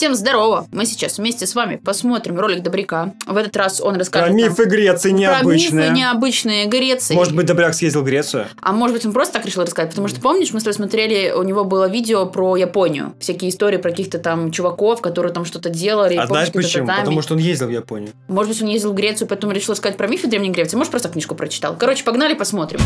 Всем здорово! Мы сейчас вместе с вами посмотрим ролик Добряка. В этот раз он расскажет про мифы Греции необычные. Про мифы необычные Греции. Может быть, Добряк съездил в Грецию? А может быть, он просто так решил рассказать? Потому что, помнишь, мы с тобой смотрели, у него было видео про Японию. Всякие истории про каких-то там чуваков, которые там что-то делали. А знаешь почему? Потому что он ездил в Японию. Может быть, он ездил в Грецию, поэтому решил рассказать про мифы Древней Греции. Может, просто книжку прочитал. Короче, погнали, посмотрим.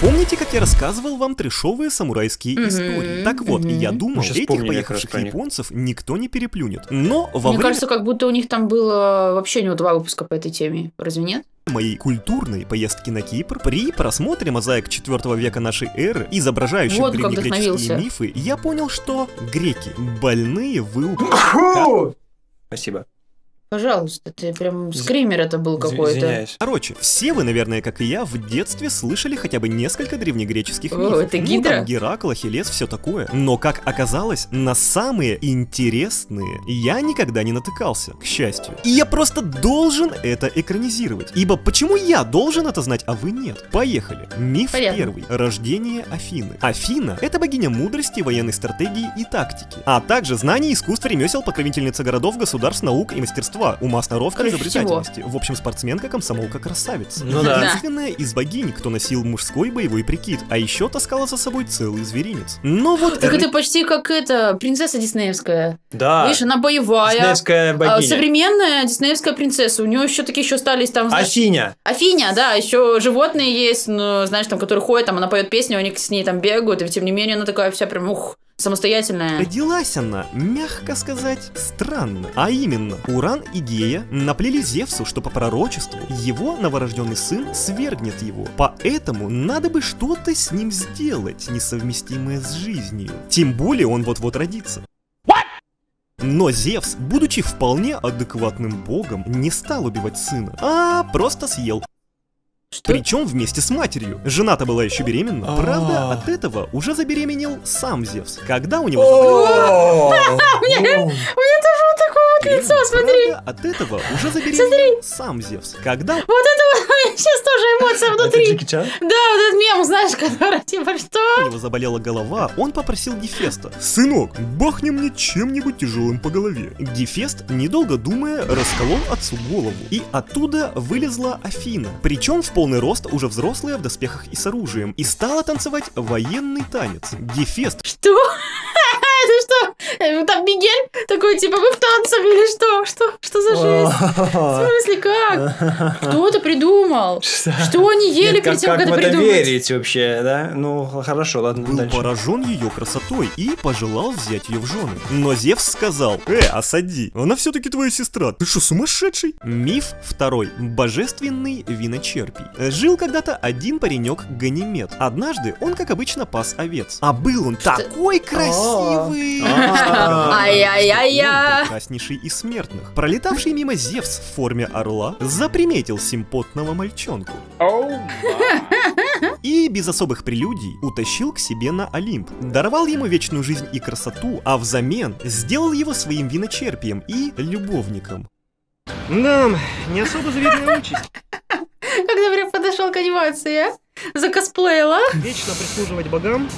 Помните, как я рассказывал вам трешовые самурайские истории? Так вот, я думал, сейчас этих поехавших японцев никто не переплюнет. Но во время... Мне кажется, как будто у них там было вообще не 2 выпуска по этой теме. Разве нет? Моей культурной поездки на Кипр при просмотре мозаик 4 века нашей эры, изображающих вот древнегреческие мифы, я понял, что греки больные выупали. Спасибо. Пожалуйста, ты прям скример это был какой-то. Короче, все вы, наверное, как и я, в детстве слышали хотя бы несколько древнегреческих мифов. Это Гидра? Ну, Геракл, Ахиллес, все такое. Но, как оказалось, на самые интересные я никогда не натыкался, к счастью. И я просто должен это экранизировать. Ибо почему я должен это знать, а вы нет? Поехали. Миф первый. Рождение Афины. Афина — это богиня мудрости, военной стратегии и тактики, а также знаний, искусств, ремесел, покровительница городов, государств, наук и мастерства. Ума, сноровка, изобретательности. В общем, спортсменка, комсомолка, красавица. Ну да. Единственная из богинь, кто носил мужской боевой прикид, а еще таскала за собой целый зверинец. Ну вот... Так это почти как это, принцесса диснеевская. Да. Видишь, она боевая. Диснеевская богиня. Современная диснеевская принцесса. У нее еще такие еще остались там... Знаешь, Афиня. Афиня, да. Еще животные есть, ну, знаешь, там, которые ходят, там, она поет песню, они с ней там бегают, и тем не менее она такая вся прям, ух... самостоятельная. Родилась она, мягко сказать, странно. А именно, Уран и Гея наплели Зевсу, что по пророчеству его новорожденный сын свергнет его. Поэтому надо бы что-то с ним сделать, несовместимое с жизнью. Тем более он вот-вот родится. Но Зевс, будучи вполне адекватным богом, не стал убивать сына, а просто съел. Что? Причем вместе с матерью. Жена-то была еще беременна. Правда, от этого уже забеременел сам Зевс. Когда у него... Вот это вот сейчас тоже эмоция внутри. Да, вот этот мем, знаешь, который типа что? У него заболела голова, он попросил Гефеста: сынок, бахни мне чем-нибудь тяжелым по голове. Гефест, недолго думая, расколол отцу голову. И оттуда вылезла Афина. Причем в полный рост, уже взрослая, в доспехах и с оружием, и стала танцевать военный танец. Гефест. Что? Это что? Там Мигель такой, типа, мы в танцах или что? Что за жесть? В смысле, как? Кто это придумал? Что они ели перед тем, как это придумать? Как верить вообще, да? Ну, хорошо, ладно, дальше. Был поражен ее красотой и пожелал взять ее в жены. Но Зевс сказал: осади, она все-таки твоя сестра. Ты что, сумасшедший? Миф второй. Божественный виночерпий. Жил когда-то один паренек Ганимед. Однажды он, как обычно, пас овец. А был он такой красивый. Ай-яй-яй-я! Прекраснейший из смертных. Пролетавший мимо Зевс в форме орла заприметил симпотного мальчонку. И без особых прелюдий утащил к себе на Олимп. Даровал ему вечную жизнь и красоту, а взамен сделал его своим виночерпием и любовником. Нам не особо заветная участь. Когда прям подошел к анимации, а? Закосплеила. Вечно прислуживать богам.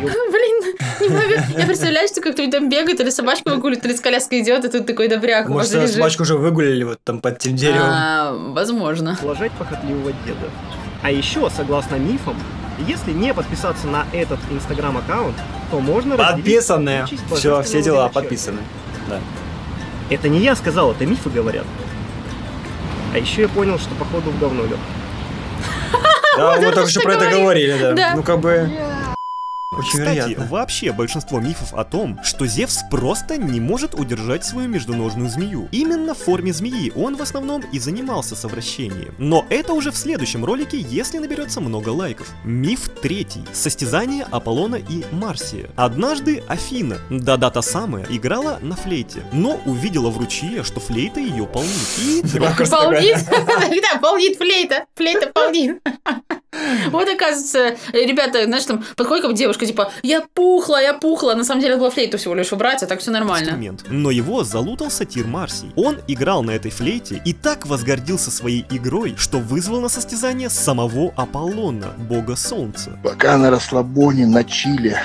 Блин, я представляю, что как кто-нибудь там бегает, или собачку выгулит, или с коляской идет, и тут такой Добряк. Может, собачку уже выгулили вот там под тем деревом? Возможно. Ублажать похотливого деда. А еще, согласно мифам, если не подписаться на этот инстаграм-аккаунт, то можно... Подписаны! Все, все дела подписаны. Да. Это не я сказал, это мифы говорят. А еще я понял, что походу в говно лег. Да, мы только что про это говорили, да. Ну как бы... Очень Кстати, вероятно. Вообще большинство мифов о том, что Зевс просто не может удержать свою междуножную змею. Именно в форме змеи он в основном и занимался совращением. Но это уже в следующем ролике, если наберется много лайков. Миф третий. Состязание Аполлона и Марсия. Однажды Афина, да-да та самая, играла на флейте, но увидела в ручье, что флейта ее полнит. Полнит? Да, полнит флейта. Флейта полнит. Вот, оказывается, ребята, знаешь, там подходит как девушка, типа, я пухла. На самом деле, это было флейту всего лишь убрать, а так все нормально. Но его залутал сатир Марсий. Он играл на этой флейте и так возгордился своей игрой, что вызвал на состязание самого Аполлона, бога солнца. Пока на расслабоне, на чиле.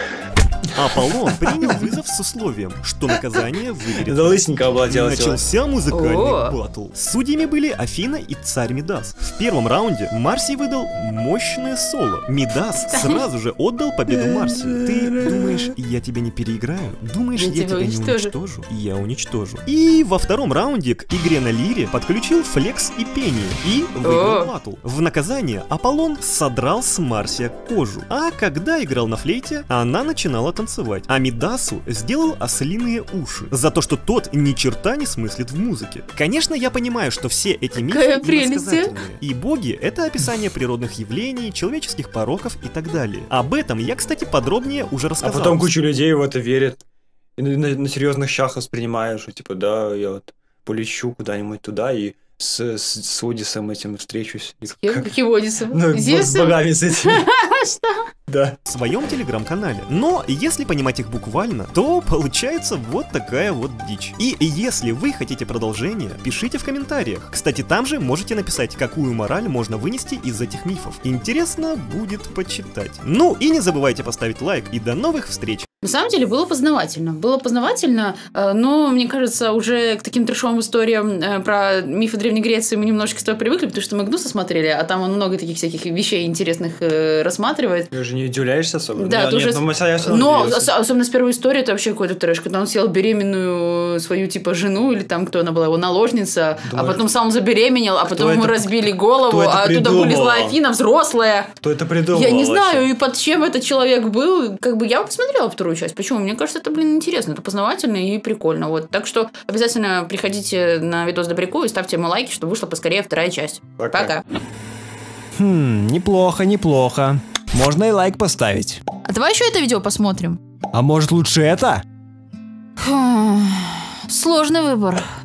Аполлон принял вызов с условием, что наказание выберет. Залысенько облатилась. Начался музыкальный батл. Судьями были Афина и царь Мидас. В первом раунде Марсий выдал мощное соло. Мидас сразу же отдал победу Марсию. Ты думаешь, я тебя не переиграю? Думаешь, я тебя не уничтожу? Я уничтожу. И во втором раунде к игре на лире подключил флекс и пение и выиграл батл. В наказание Аполлон содрал с Марсия кожу. А когда играл на флейте, она начинала танцевать, а Мидасу сделал ослиные уши, за то, что тот ни черта не смыслит в музыке. Конечно, я понимаю, что все эти мифы иносказательные, и боги — это описание природных явлений, человеческих пороков и так далее. Об этом я, кстати, подробнее уже рассказал. А потом куча людей в это верит, на серьезных щах воспринимаешь, что типа, да, я вот полечу куда-нибудь туда и с Одиссеем этим встречусь. С кем? Каким Одиссеем? Ну, с богами с этим. Что? Да. В своем телеграм-канале. Но если понимать их буквально, то получается вот такая вот дичь. И если вы хотите продолжения, пишите в комментариях. Кстати, там же можете написать, какую мораль можно вынести из этих мифов. Интересно будет почитать. Ну и не забывайте поставить лайк, и до новых встреч. На самом деле было познавательно. Было познавательно, но, мне кажется, уже к таким трешовым историям про мифы Древней Греции мы немножечко с тобой привыкли, потому что мы Гнуса смотрели, а там он много таких всяких вещей интересных рассматривает. Ты же не удивляешься особо? Да, ты уже... Но особенно с первой истории это вообще какой-то трэш, когда он съел беременную свою, типа, жену, или там, кто она была, его наложница, а потом сам забеременел, а потом ему разбили голову, а оттуда вылезла Афина, взрослая. Кто это придумал? Я не знаю, и под чем этот человек был. Как бы я посмотрела вторую часть. Почему? Мне кажется, это, блин, интересно, это познавательно и прикольно. Вот. Так что обязательно приходите на видос Добряку и ставьте ему лайки, чтобы вышла поскорее вторая часть. Пока. Неплохо, неплохо. Можно и лайк поставить. А давай еще это видео посмотрим. А может лучше это? Сложный выбор.